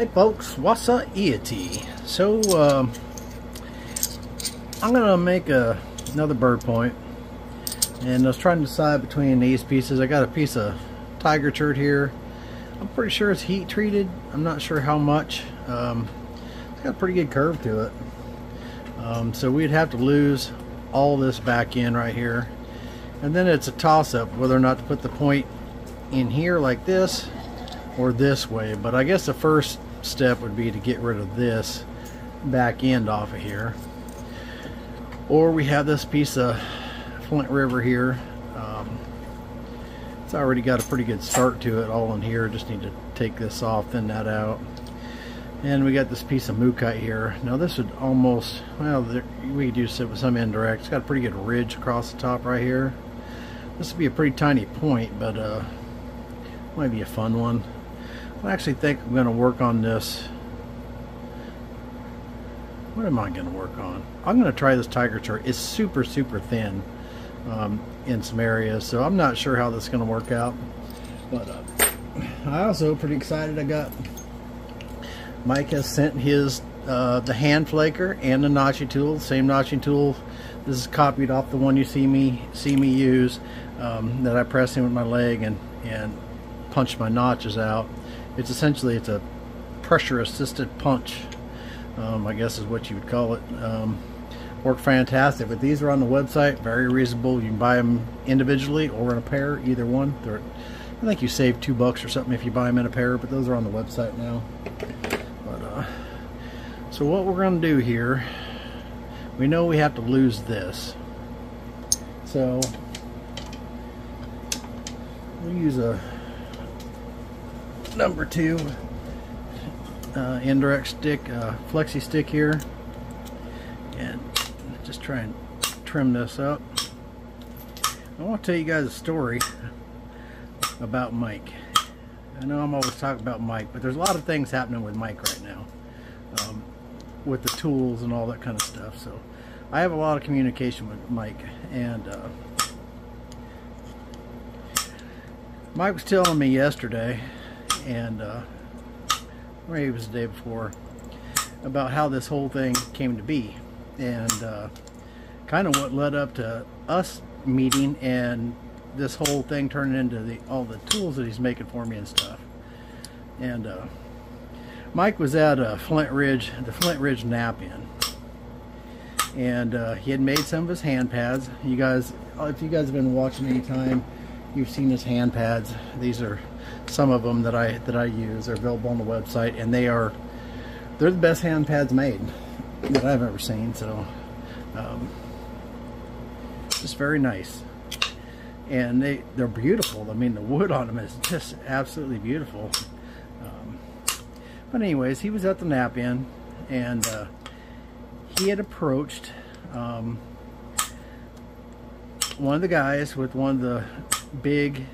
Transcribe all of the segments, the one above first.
Hey folks, Wáa sá iyatee. So I'm gonna make another bird point, and I was trying to decide between these pieces. I got a piece of Tiger Chert here. I'm pretty sure it's heat treated. I'm not sure how much. It's got a pretty good curve to it. So we'd have to lose all this back in right here, and then it's a toss-up whether or not to put the point in here like this or this way. But I guess the first step would be to get rid of this back end off of here, or we have this piece of Flint River here. It's already got a pretty good start to it all in here. Just need to take this off, thin that out. And we got this piece of Mookite here. Now this would almost, well, we could do some indirect. It's got a pretty good ridge across the top right here. This would be a pretty tiny point, but might be a fun one. I actually think I'm going to work on this. What am I going to work on? I'm going to try this Tiger Chert. It's super, super thin in some areas, so I'm not sure how this is going to work out. But I also pretty excited. I got Mike has sent his the hand flaker and the notching tool, the same notching tool. This is copied off the one you see me use that I press in with my leg and punch my notches out. It's essentially, it's a pressure assisted punch, I guess is what you would call it. Worked fantastic, but these are on the website, very reasonable. You can buy them individually or in a pair, either one. I think you save $2 or something if you buy them in a pair, but those are on the website now. So what we're going to do here, we know we have to lose this, so we'll use a number 2 indirect stick, flexi stick here, and just try and trim this up. I want to tell you guys a story about Mike. I know I'm always talking about Mike, but there's a lot of things happening with Mike right now, with the tools and all that kind of stuff. So I have a lot of communication with Mike, and Mike was telling me yesterday, and maybe it was the day before, about how this whole thing came to be, and kind of what led up to us meeting and this whole thing turning into all the tools that he's making for me and stuff. And Mike was at the Flint Ridge Nap Inn, and he had made some of his hand pads. You guys, if you guys have been watching any time, you've seen his hand pads. These are some of them that I use. They're available on the website, and they're the best hand pads made that I've ever seen. So just very nice. And they're beautiful. I mean, the wood on them is just absolutely beautiful. But anyways, he was at the Nap Inn, and he had approached one of the guys with one of the big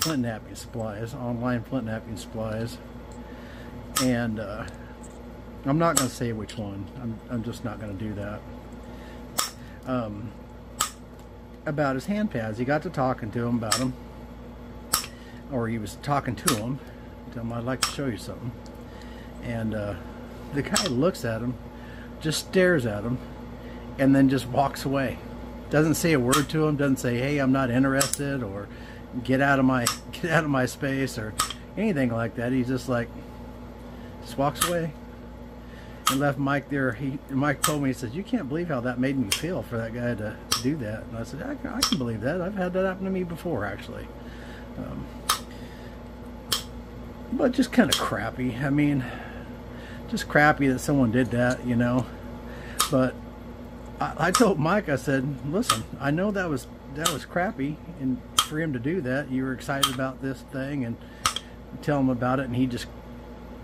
flint napping supplies, online flint napping supplies, and I'm not going to say which one. I'm just not going to do that. About his hand pads. He got to talking to him about them, or he was talking to him, told him, "I'd like to show you something." And the guy looks at him, just stares at him, and then just walks away. Doesn't say a word to him. Doesn't say, "Hey, I'm not interested," or get out of my space," or anything like that. He just just walks away and left Mike there. Mike told me, he says, "You can't believe how that made me feel for that guy to do that." And I said, I can believe that. I've had that happen to me before, actually. But just kind of crappy. I mean, just crappy that someone did that, you know. But I told Mike, I said, "Listen, I know that was crappy, and for him to do that, you were excited about this thing, and tell him about it, and he just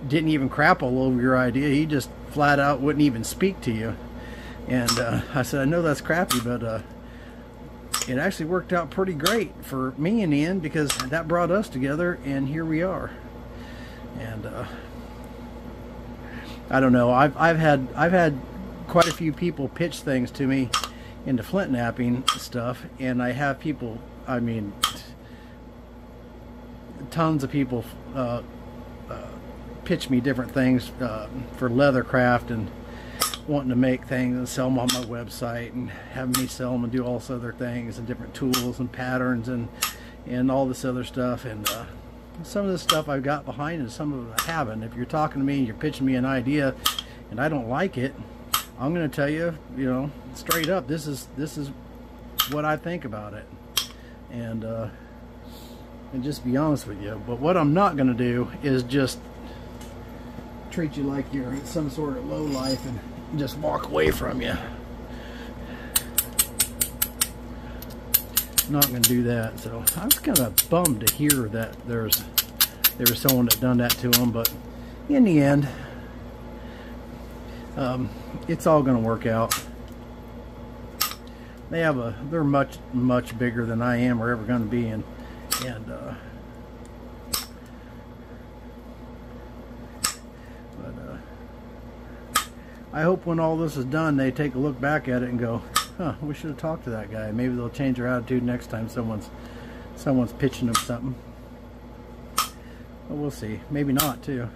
didn't even crap all over your idea. He just flat out wouldn't even speak to you." And I said, "I know that's crappy, but it actually worked out pretty great for me in the end, because that brought us together, and here we are." And I don't know. I've had quite a few people pitch things to me into flint napping stuff, and I have people. I mean, tons of people pitch me different things for leathercraft and wanting to make things and sell them on my website and have me sell them and do all this other things and different tools and patterns and all this other stuff. And some of the stuff I've got behind and some of it I haven't. If you're talking to me and you're pitching me an idea and I don't like it, I'm going to tell you, you know, straight up, this is what I think about it, and just be honest with you. But what I'm not going to do is just treat you like you're some sort of low life and just walk away from you. Not going to do that. So I was kind of bummed to hear that there was someone that done that to him, but in the end, it's all going to work out. They have they're much bigger than I am or ever going to be, but I hope when all this is done, they take a look back at it and go, huh, we should have talked to that guy. Maybe they'll change their attitude next time someone's pitching them something. But we'll see. Maybe not too.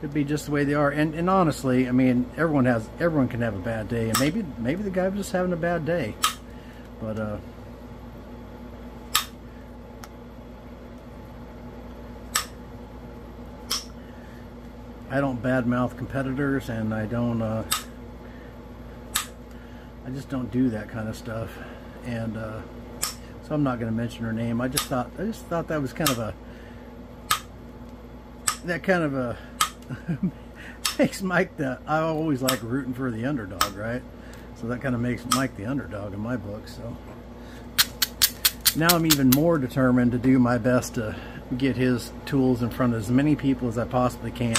Could be just the way they are. And honestly, I mean, everyone can have a bad day, and maybe the guy was just having a bad day. But I don't badmouth competitors, and I don't. I just don't do that kind of stuff, and so I'm not going to mention her name. I just thought that was kind of a makes Mike the. I always like rooting for the underdog, right? So that kind of makes Mike the underdog in my book. So now I'm even more determined to do my best to get his tools in front of as many people as I possibly can,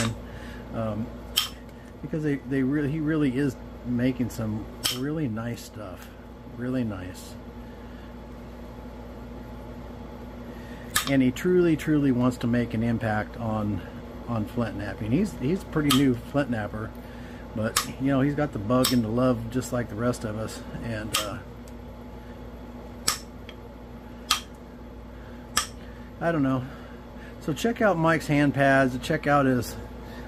because he really is making some really nice stuff, really nice, and he truly wants to make an impact on flintknapping. He's a pretty new flintknapper, but you know, he's got the bug and the love just like the rest of us, and I don't know. So check out Mike's hand pads, check out his,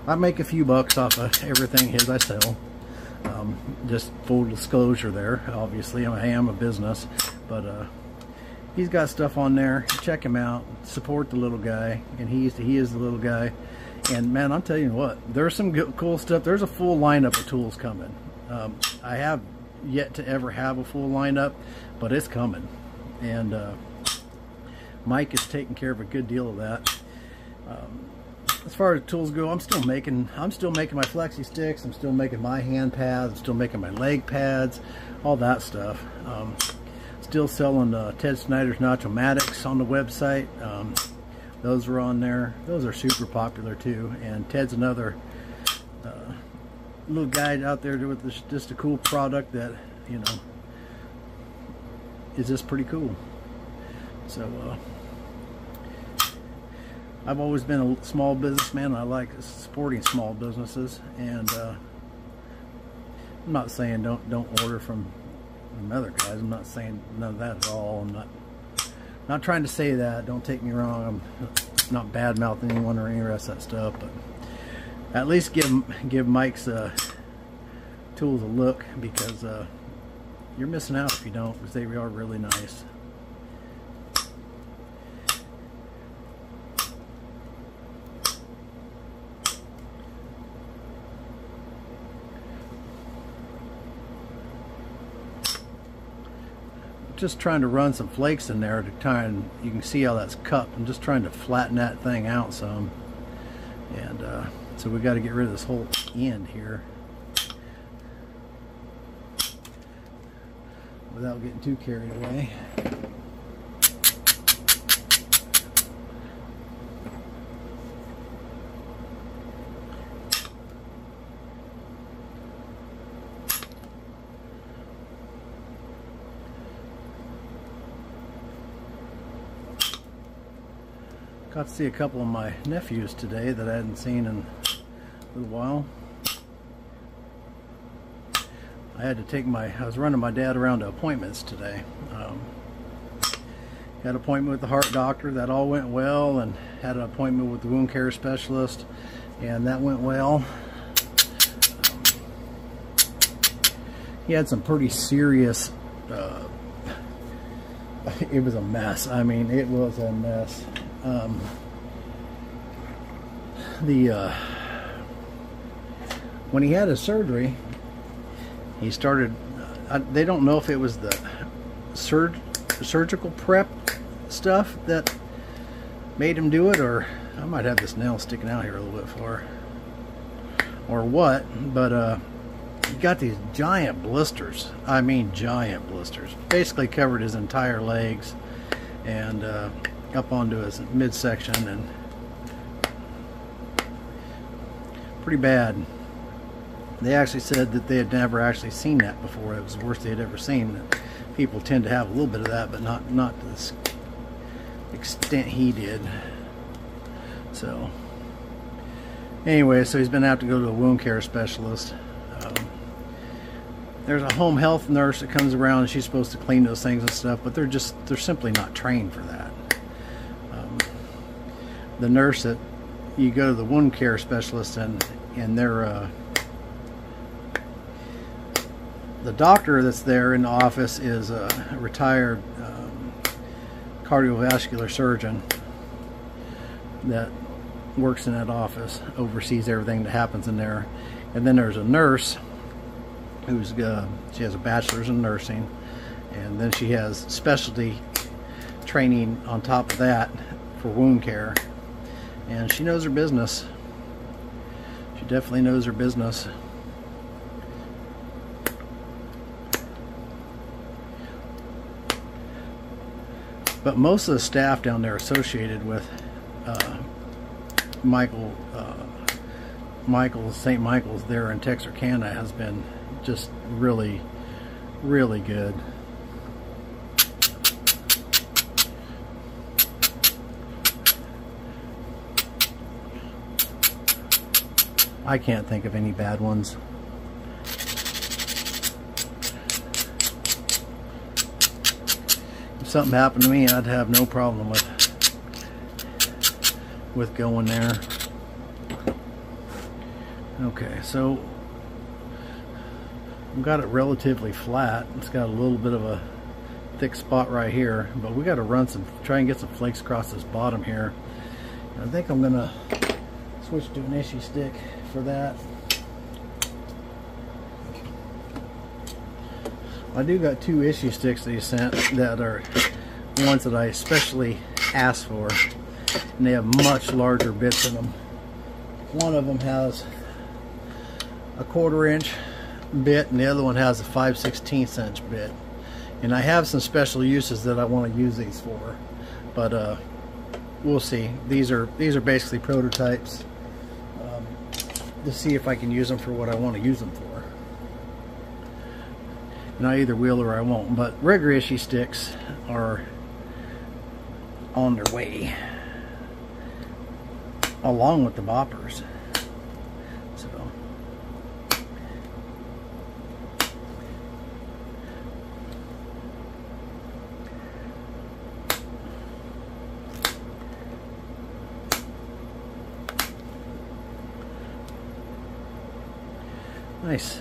I make a few bucks off of everything his I sell. Just full disclosure there, obviously I am a business, but he's got stuff on there. Check him out, support the little guy, and he is the little guy. And man, I'm telling you what, there's some good, cool stuff. There's a full lineup of tools coming. I have yet to ever have a full lineup, but it's coming, and Mike is taking care of a good deal of that. As far as tools go, I'm still making my flexi sticks, I'm still making my hand pads, I'm still making my leg pads, all that stuff. Still selling Ted Snyder's Nacho Maddox on the website. Those are on there. Those are super popular too. And Ted's another little guy out there with this, just a cool product that, you know, is just pretty cool. So I've always been a small businessman. I like supporting small businesses, and I'm not saying don't order from other guys. I'm not saying none of that at all. I'm not trying to say that. Don't take me wrong. I'm not bad mouthing anyone or any rest of that stuff. But at least give Mike's tools a look, because you're missing out if you don't, because they are really nice. Just trying to run some flakes in there to try, and you can see how that's cupped. I'm just trying to flatten that thing out some, and so we got to get rid of this whole end here without getting too carried away. Got to see a couple of my nephews today that I hadn't seen in a little while. I was running my dad around to appointments today. Had an appointment with the heart doctor, that all went well, and had an appointment with the wound care specialist, and that went well. He had some pretty serious, it was a mess. I mean, it was a mess. When he had his surgery, he started, they don't know if it was the surgical prep stuff that made him do it, or I might have this nail sticking out here a little bit far, or what, but he got these giant blisters. I mean, giant blisters. Basically covered his entire legs and up onto his midsection, and pretty bad. They actually said that they had never actually seen that before. It was the worst they had ever seen. People tend to have a little bit of that, but not to this extent he did. So anyway, so he's been have to go to a wound care specialist. There's a home health nurse that comes around, and she's supposed to clean those things and stuff, but they're simply not trained for that. The nurse that you go to the wound care specialist, and they're the doctor that's there in the office is a retired cardiovascular surgeon that works in that office, oversees everything that happens in there. And then there's a nurse who's she has a bachelor's in nursing, and then she has specialty training on top of that for wound care, and she knows her business. She definitely knows her business. But most of the staff down there associated with St. Michael's there in Texarkana has been just really, really good. I can't think of any bad ones. If something happened to me, I'd have no problem with going there. Okay, so I've got it relatively flat. It's got a little bit of a thick spot right here, but we got to try and get some flakes across this bottom here. I think I'm gonna switch to an Ishi stick for that. I do got two Ishi sticks that he sent that are ones that I especially asked for, and they have much larger bits in them. One of them has a 1/4 inch bit, and the other one has a 5/16 inch bit. And I have some special uses that I want to use these for, but we'll see. These are basically prototypes to see if I can use them for what I want to use them for. And I either will or I won't, but regular Ishi sticks are on their way along with the boppers. So nice.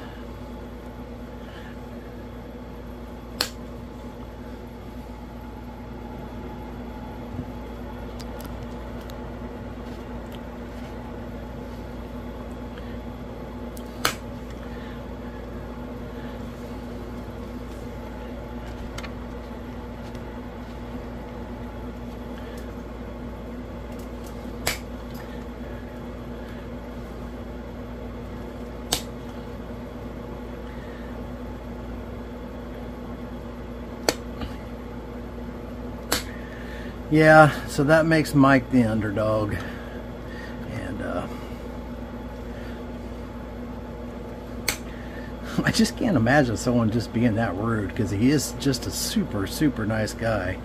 Yeah, so that makes Mike the underdog, and I just can't imagine someone just being that rude, because he is just a super, super nice guy.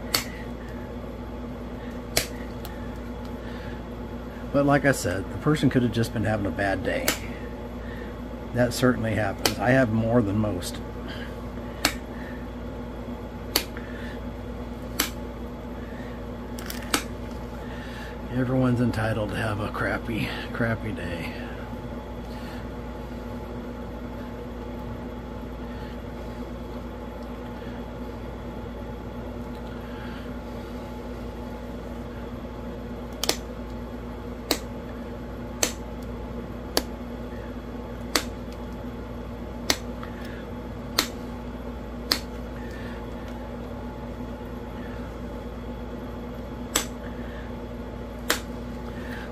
But like I said, the person could have just been having a bad day. That certainly happens. I have more than most. Everyone's entitled to have a crappy day.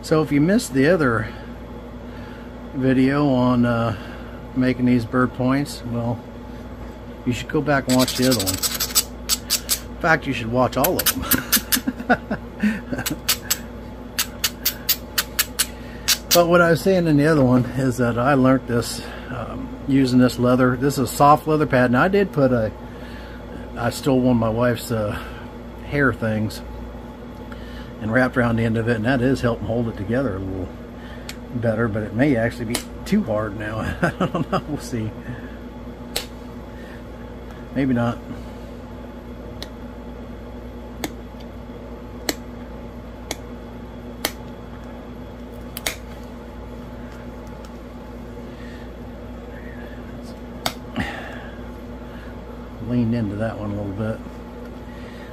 So if you missed the other video on making these bird points, well, you should go back and watch the other one. In fact, you should watch all of them. But what I was saying in the other one is that I learned this using this leather. This is a soft leather pad, and I did put a, I stole one of my wife's hair things and wrapped around the end of it, and that is helping hold it together a little better, but it may actually be too hard now. I don't know, we'll see. Maybe not. Leaned into that one a little bit.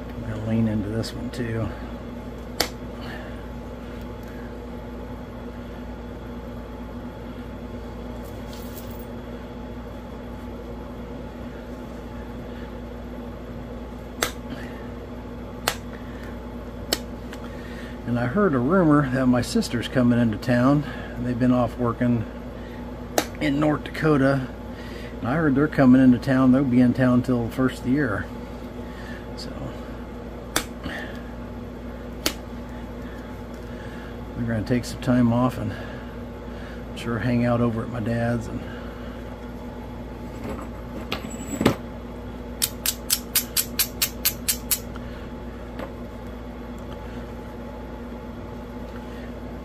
I'm gonna lean into this one too. And I heard a rumor that my sister's coming into town. They've been off working in North Dakota, and I heard they're coming into town. They'll be in town till the first of the year. So we're gonna take some time off and I'm sure hang out over at my dad's and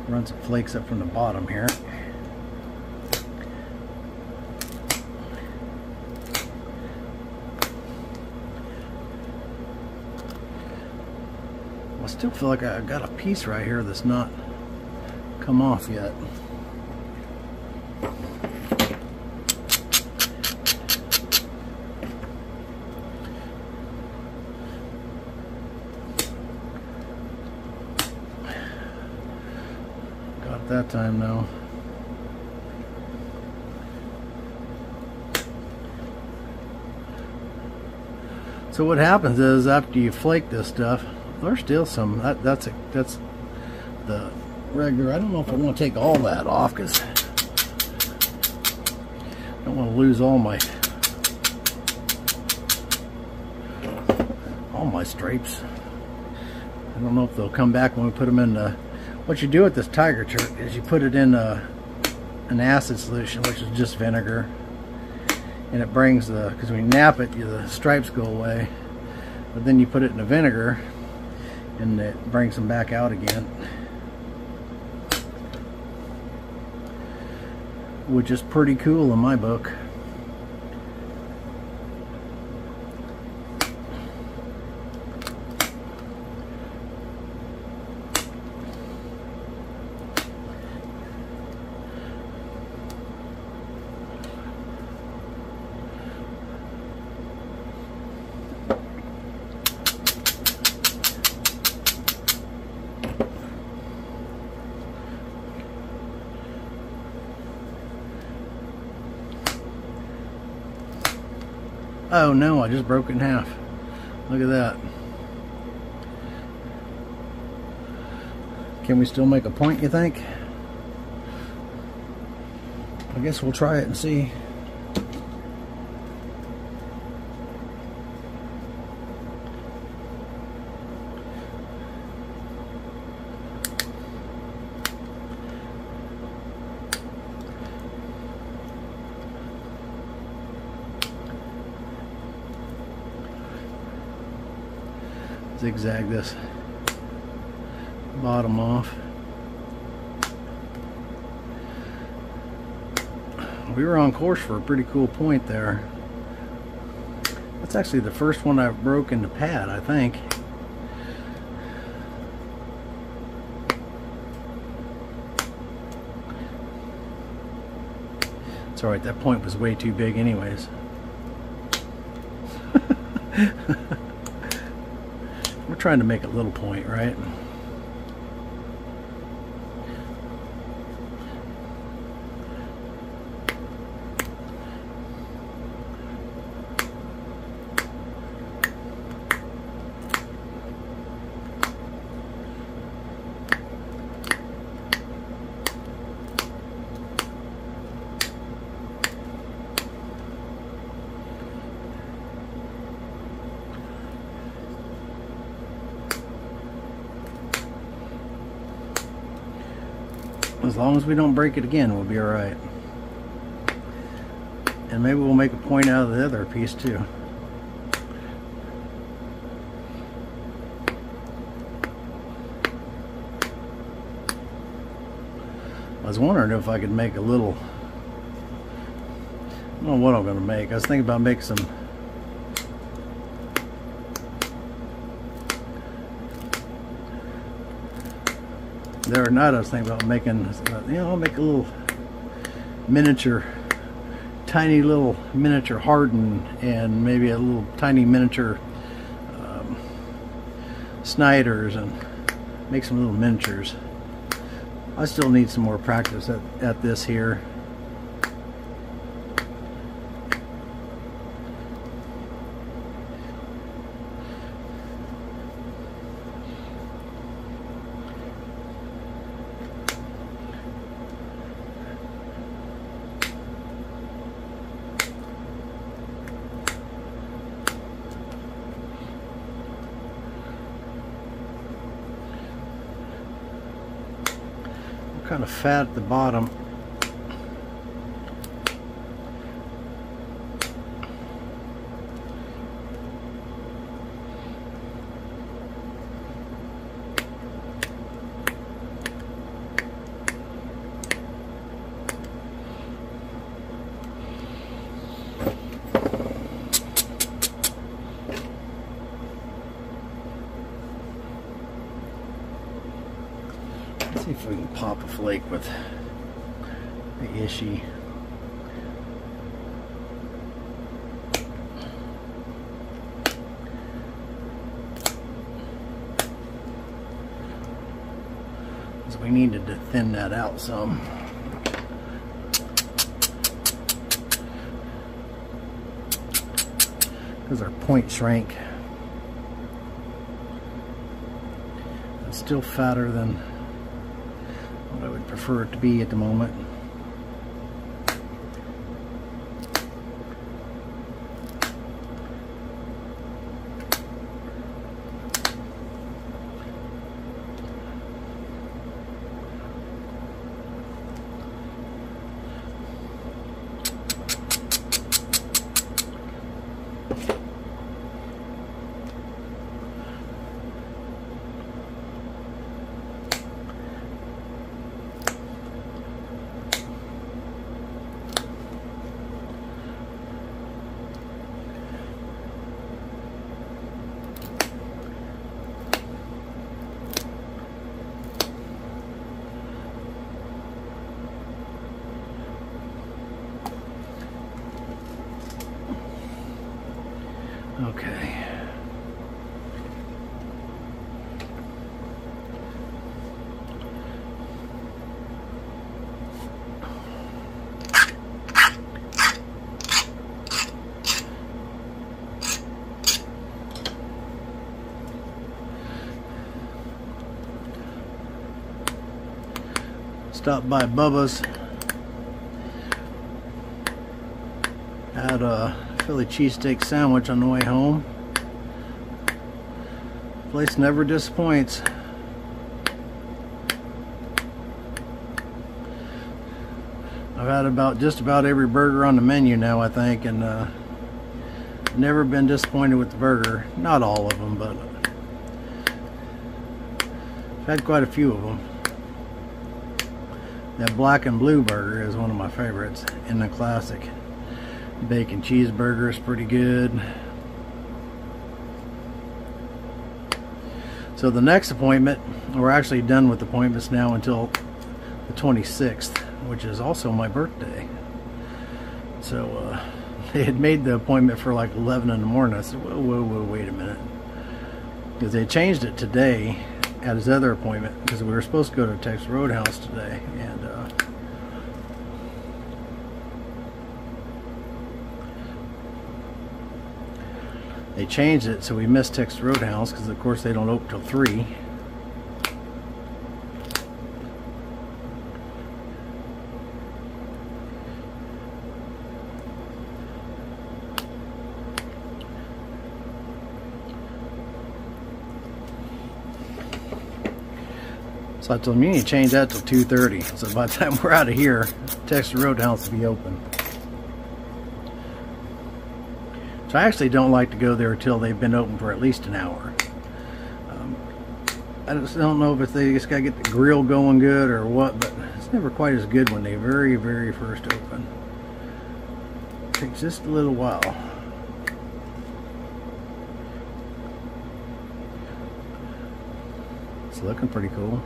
run some flakes up from the bottom here. I still feel like I've got a piece right here that's not come off yet. That time now. So what happens is after you flake this stuff, there's still some. That's the regular. I don't know if I want to take all that off because I don't want to lose all my stripes. I don't know if they'll come back when we put them in the. What you do with this Tiger Chert is you put it in an acid solution, which is just vinegar, and it brings the, because when you nap it, the stripes go away, but then you put it in the vinegar and it brings them back out again, which is pretty cool in my book. Oh no, I just broke it in half. Look at that. Can we still make a point, you think? I guess we'll try it and see. Zigzag this bottom off. We were on course for a pretty cool point there. That's actually the first one I've broken the pad, I think. It's alright, that point was way too big anyways. We're trying to make a little point, right? As long as we don't break it again, we'll be alright. And maybe we'll make a point out of the other piece too. I was wondering if I could make a little... I don't know what I'm going to make. I was thinking about making some... There or not, I was thinking about making, you know, I'll make a little miniature, tiny little miniature Harden, and maybe a little tiny miniature Snyders, and make some little miniatures. I still need some more practice at this here. Kind of fat at the bottom. If we can pop a flake with the Ishi. So we needed to thin that out some. Because our point shrank. It's still fatter than I would prefer it to be at the moment. Okay. Stop by Bubba's. Had a Philly cheesesteak sandwich on the way home. Place never disappoints. I've had about just about every burger on the menu now, I think, and never been disappointed with the burger. Not all of them, but I've had quite a few of them. That black and blue burger is one of my favorites in the classic. Bacon cheeseburger is pretty good. So the next appointment, we're actually done with appointments now until the 26th, which is also my birthday. So they had made the appointment for like 11 in the morning. I said, whoa, wait a minute. Because they changed it today at his other appointment, because we were supposed to go to Texas Roadhouse today. And they changed it, so we missed Texas Roadhouse, because of course they don't open till 3. So I told him, you need to change that till 2:30. So by the time we're out of here, Texas Roadhouse will be open. So I actually don't like to go there till they've been open for at least an hour. I just don't know if they just got to get the grill going good or what, but it's never quite as good when they very, very first open. It takes just a little while. It's looking pretty cool.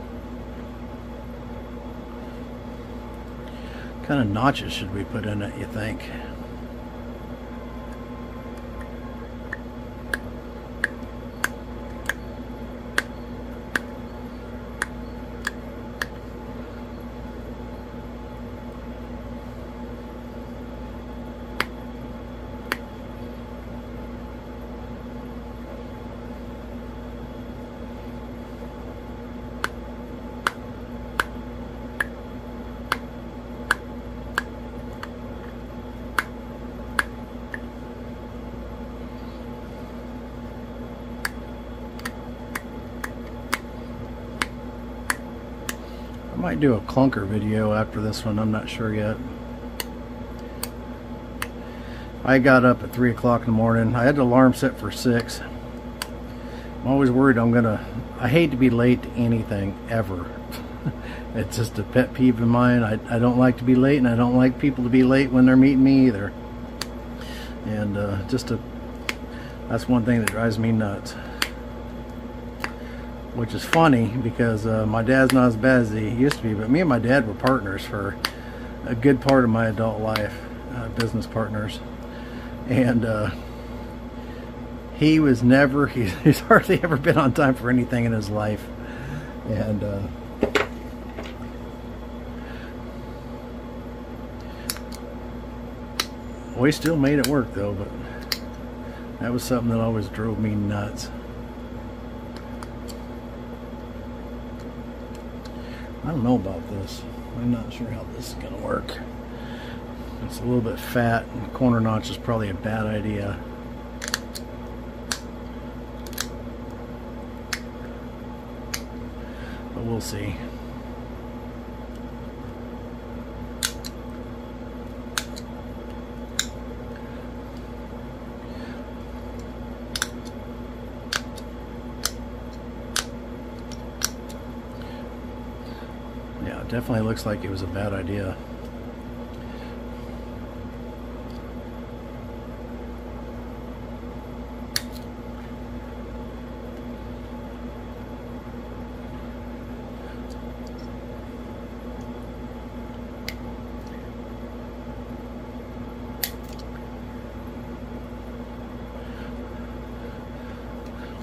What kind of notches should we put in it, you think? Might do a clunker video after this one, I'm not sure yet. I got up at 3 o'clock in the morning. I had the alarm set for 6. I'm always worried I hate to be late to anything ever. It's just a pet peeve of mine. I don't like to be late, and I don't like people to be late when they're meeting me either. And that's one thing that drives me nuts. Which is funny because my dad's not as bad as he used to be, but me and my dad were partners for a good part of my adult life, business partners. And he was never, he's hardly ever been on time for anything in his life. And we still made it work though, but that was something that always drove me nuts. I don't know about this. I'm not sure how this is gonna work. It's a little bit fat, and the corner notch is probably a bad idea. But we'll see. Definitely looks like it was a bad idea.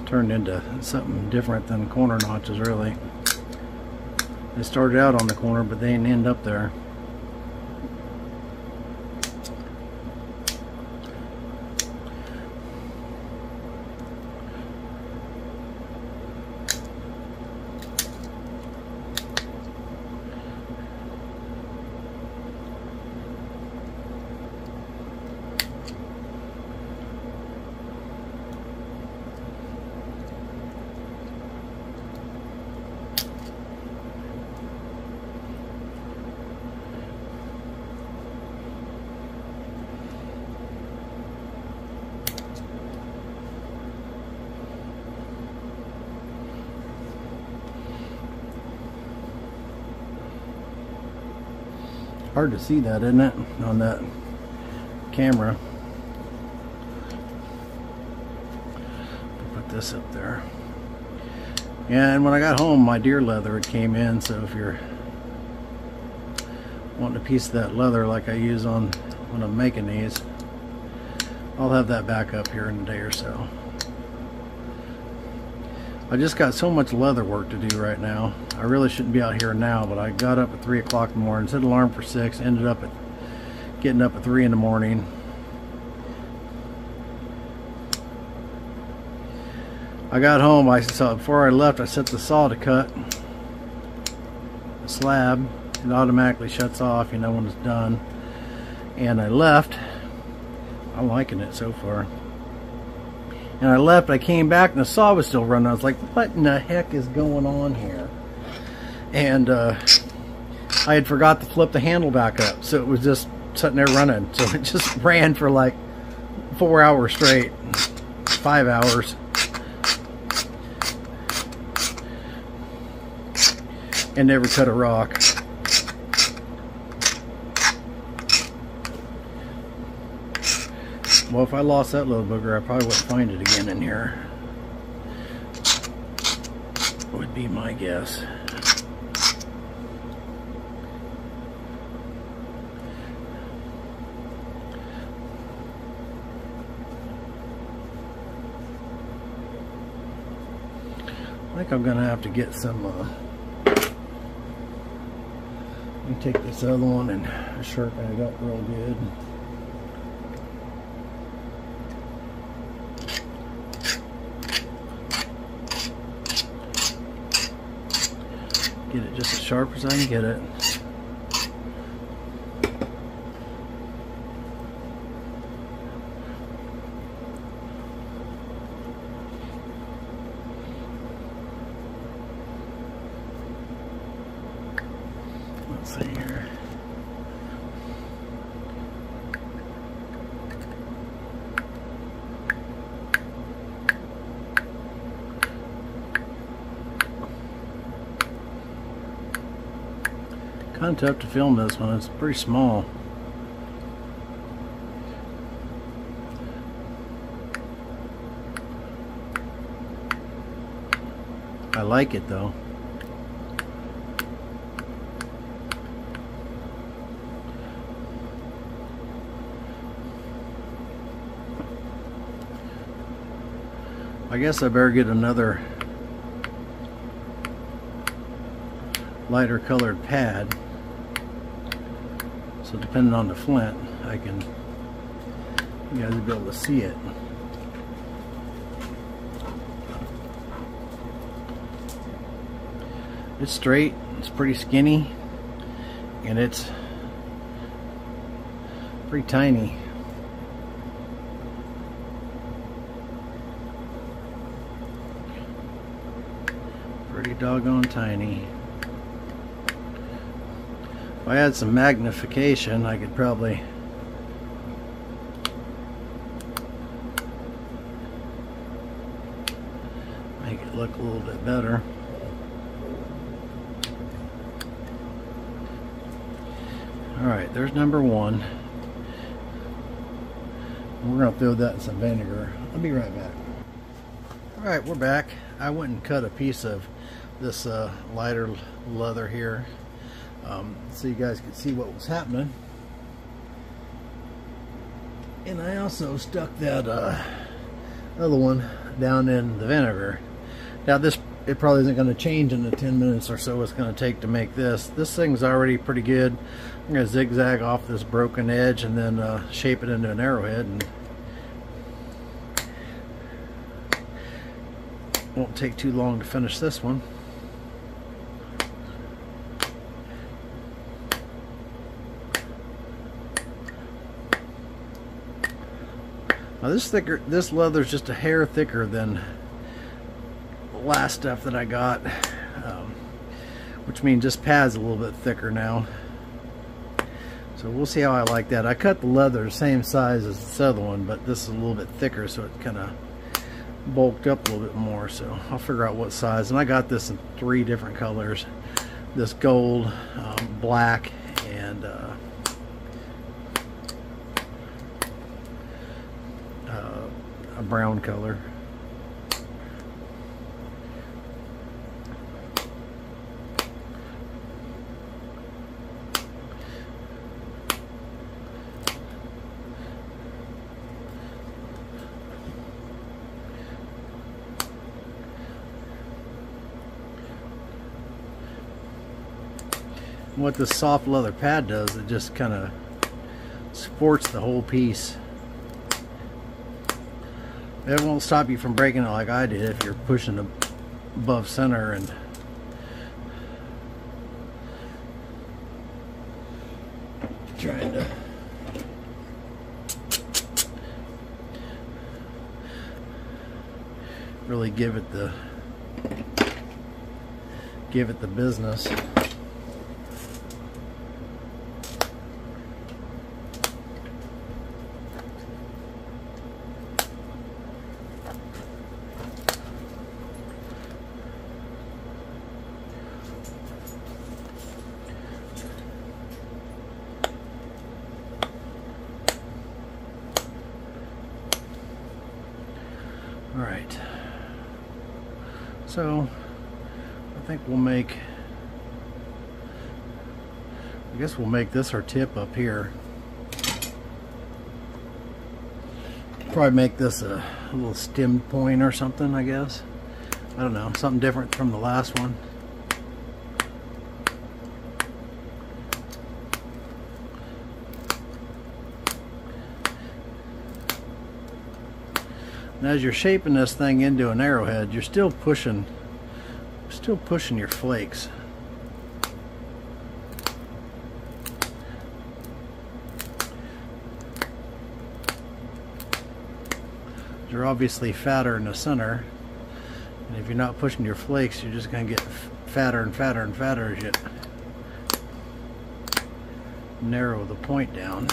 Turned into something different than corner notches, really. They started out on the corner, but they didn't end up there. Hard to see that, isn't it, on that camera. Put this up there. And when I got home, my deer leather had came in, so if you're wanting a piece of that leather like I use on when I'm making these. I'll have that back up here in a day or so. I just got so much leather work to do right now. I really shouldn't be out here now, but I got up at 3 o'clock in the morning, set an alarm for 6, ended up at getting up at 3 in the morning. I got home, I saw, before I left, I set the saw to cut the slab. It automatically shuts off, you know, when it's done. And I left. I'm liking it so far. And I left, I came back, and the saw was still running. I was like, what in the heck is going on here? And I had forgot to flip the handle back up, so it was just sitting there running. So it just ran for like 4 hours straight, 5 hours. And never cut a rock. Well, if I lost that little booger, I probably wouldn't find it again in here. Would be my guess. I think I'm gonna have to get some. Let me take this other one and sharpen it up real good. Get it just as sharp as I can get it. Let's see here. Kind of tough to film this one, it's pretty small. I like it though. I guess I better get another lighter colored pad. So depending on the flint, I can, you guys will be able to see it. It's straight, it's pretty skinny, and it's pretty tiny. Pretty doggone tiny. If I had some magnification, I could probably make it look a little bit better. Alright, there's number one. We're going to throw that in some vinegar. I'll be right back. Alright, we're back. I went and cut a piece of this lighter leather here. So you guys could see what was happening, and I also stuck that other one down in the vinegar. Now this, it probably isn't going to change in the 10 minutes or so it's going to take to make this. This thing's already pretty good. I'm going to zigzag off this broken edge and then shape it into an arrowhead, and won't take too long to finish this one. Now this leather's just a hair thicker than the last stuff that I got, which means this pad's a little bit thicker now. So we'll see how I like that. I cut the leather the same size as this other one, but this is a little bit thicker, so it kind of bulked up a little bit more. So I'll figure out what size. And I got this in 3 different colors: this gold, black, and a brown color. what this soft leather pad does, it just kind of supports the whole piece. It won't stop you from breaking it like I did if you're pushing above center. And trying to really give it the business. Alright, so I think we'll make, I guess we'll make this our tip up here. Probably make this a little stem point or something, I guess. I don't know, something different from the last one. And as you're shaping this thing into an arrowhead, you're still pushing your flakes. You're obviously fatter in the center, and if you're not pushing your flakes, you're just going to get fatter and fatter and fatter as you narrow the point down.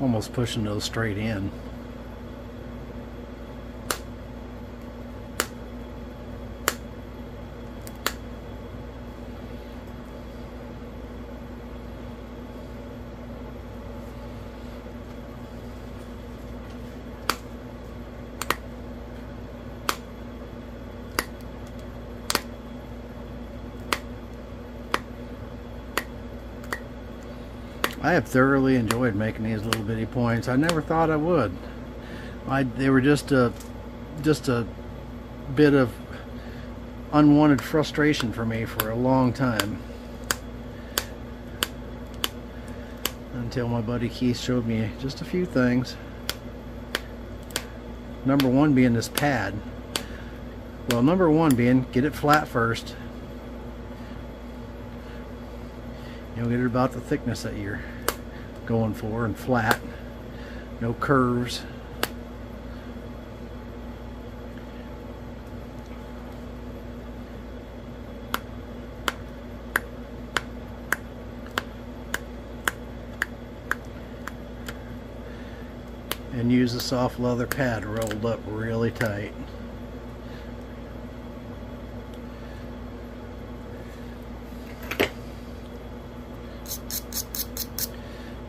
Almost pushing those straight in. I have thoroughly enjoyed making these little bitty points. I never thought I would. They were just a bit of unwanted frustration for me for a long time, until my buddy Keith showed me just a few things. Number one being this pad. Well, number one being get it flat first. You'll get it about the thickness that you're going for, and flat, no curves. And use the soft leather pad rolled up really tight.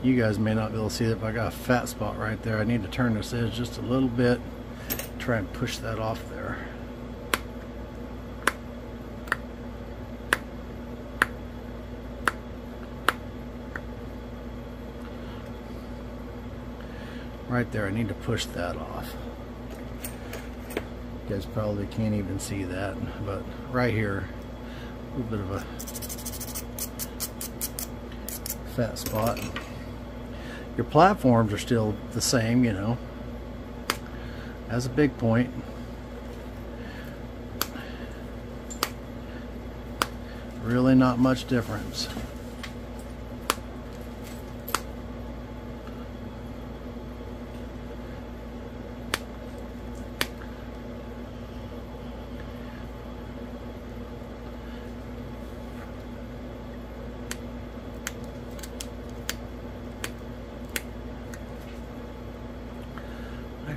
You guys may not be able to see that, but I got a fat spot right there. I need to turn this edge just a little bit, try and push that off there. Right there, I need to push that off. You guys probably can't even see that, but right here, a little bit of a fat spot. Your platforms are still the same, you know. That's a big point. Really not much difference.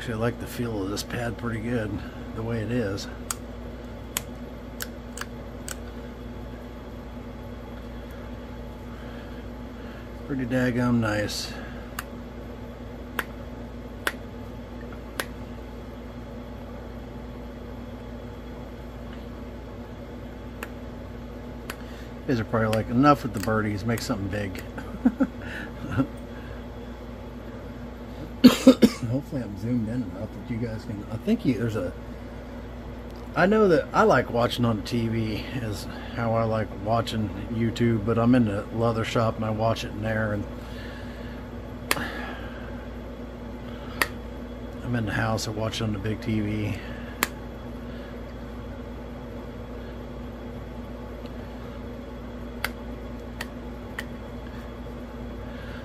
Actually, I like the feel of this pad pretty good, the way it is. Pretty daggum nice. You guys are probably like, enough with the birdies, make something big. Hopefully I'm zoomed in enough that you guys can, I know that I like watching on TV is how I like watching YouTube, but I'm in the leather shop and I watch it in there, and I'm in the house, I watch it on the big TV.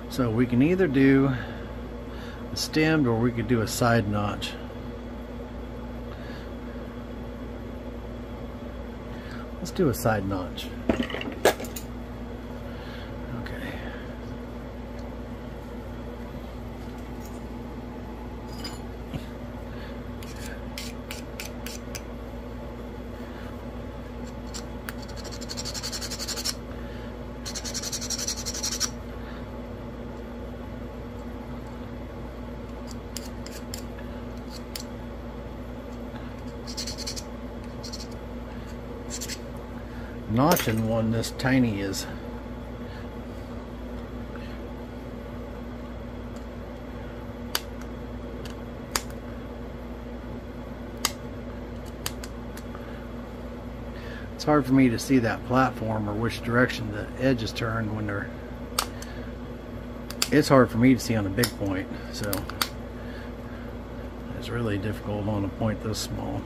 So we can either do a stemmed or we could do a side notch. Let's do a side notch. Okay. Notching one this tiny is it's hard for me to see that platform or which direction the edge is turned when they're it's hard for me to see on a big point, so it's really difficult on a point this small.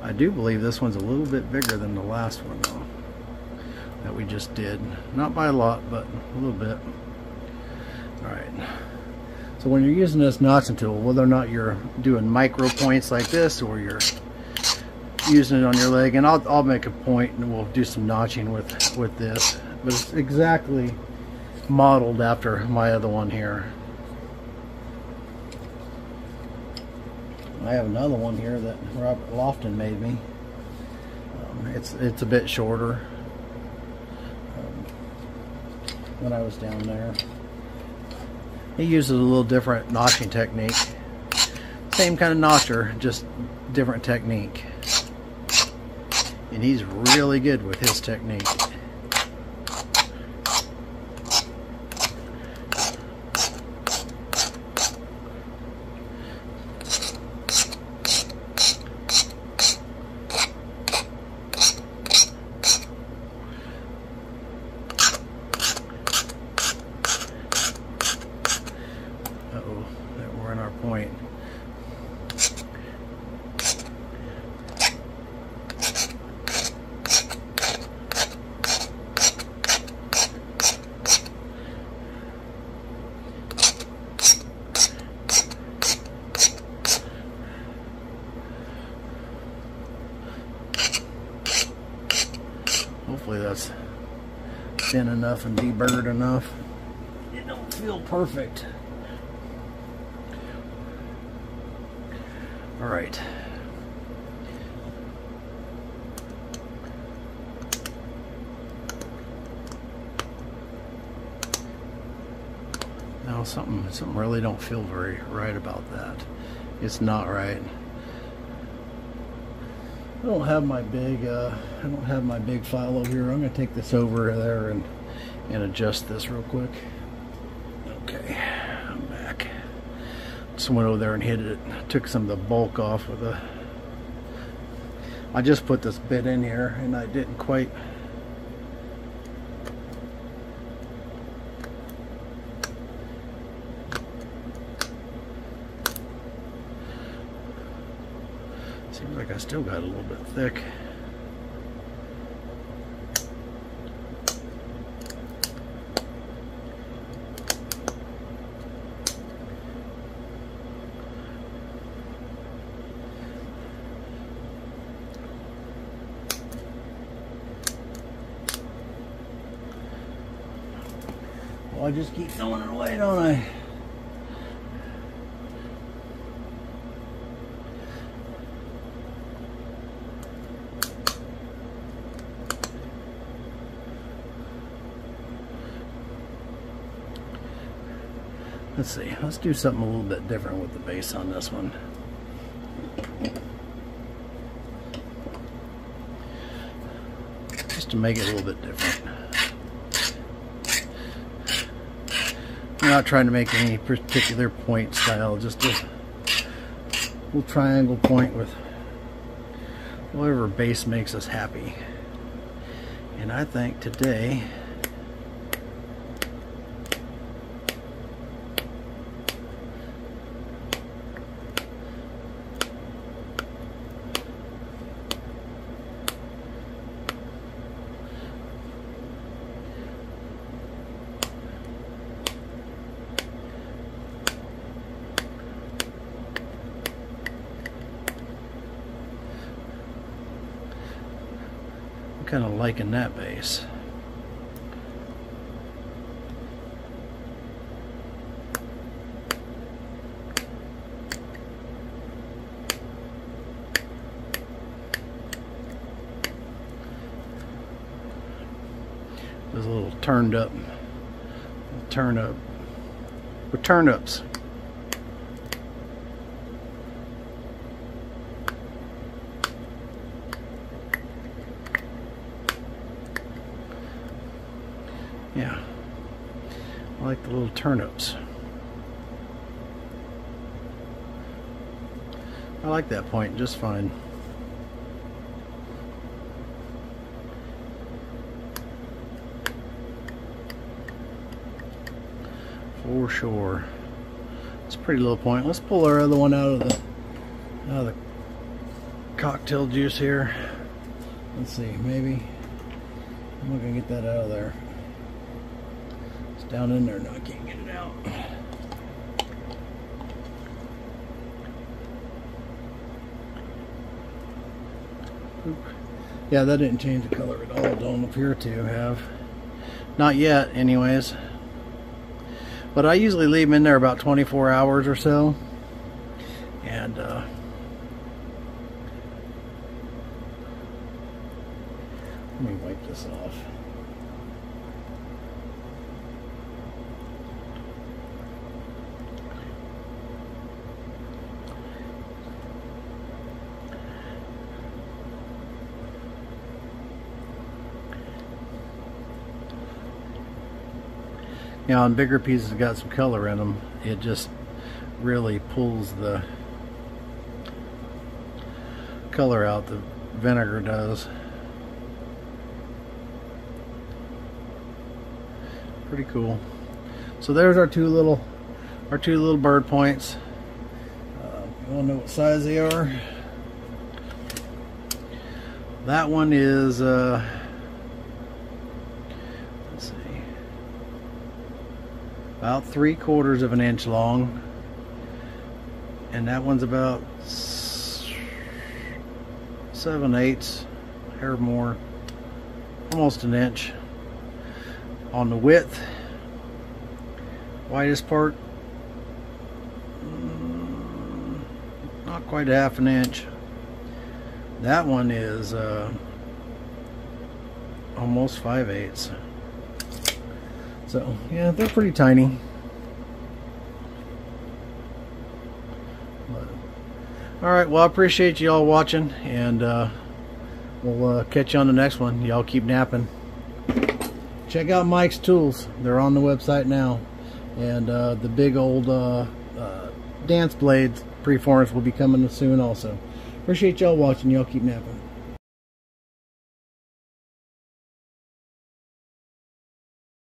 I do believe this one's a little bit bigger than the last one though that we just did. Not by a lot, but a little bit. Alright. So when you're using this notching tool, whether or not you're doing micro points like this or you're using it on your leg, and I'll make a point and we'll do some notching with this. But it's exactly modeled after my other one here. I have another one here that Robert Lofton made me. It's a bit shorter when I was down there. He uses a little different notching technique. Same kind of notcher, just different technique. And he's really good with his technique. That's thin enough and deburred enough. It don't feel perfect. All right. Now something really don't feel very right about that. It's not right. I don't have my big file over here. I'm gonna take this over there and adjust this real quick. Okay, I'm back. Just went over there and hit it. Took some of the bulk off with a. I just put this bit in here and I didn't quite. Seems like I still got a little bit thick. Well, I just keep throwing it away, don't I? Let's see, let's do something a little bit different with the bass on this one. Just to make it a little bit different. I'm not trying to make any particular point style, just a little triangle point with whatever bass makes us happy. And I think today, kind of liking that bass. It was a little turned up. We're turn ups. Yeah, I like the little turnips. I like that point just fine. For sure. It's a pretty low point. Let's pull our other one out of the cocktail juice here. Let's see, maybe I'm not gonna get that out of there. Down in there. No, I can't get it out. Oop. Yeah, that didn't change the color at all. Don't appear to have. Not yet, anyways. But I usually leave them in there about 24 hours or so. And, let me wipe this off. You know, on bigger pieces that got some color in them, it just really pulls the color out, the vinegar does. Pretty cool. So there's our two little bird points. You wanna know what size they are? That one is about 3/4 of an inch long, and that one's about 7/8 or more, almost an inch on the width. Widest part, not quite 1/2 an inch. That one is almost 5/8. So, yeah, they're pretty tiny. Alright, well, I appreciate you all watching, and we'll catch you on the next one. Y'all keep napping. Check out Mike's tools. They're on the website now. And the big old dance blades preforms will be coming soon also. Appreciate y'all watching. Y'all keep napping.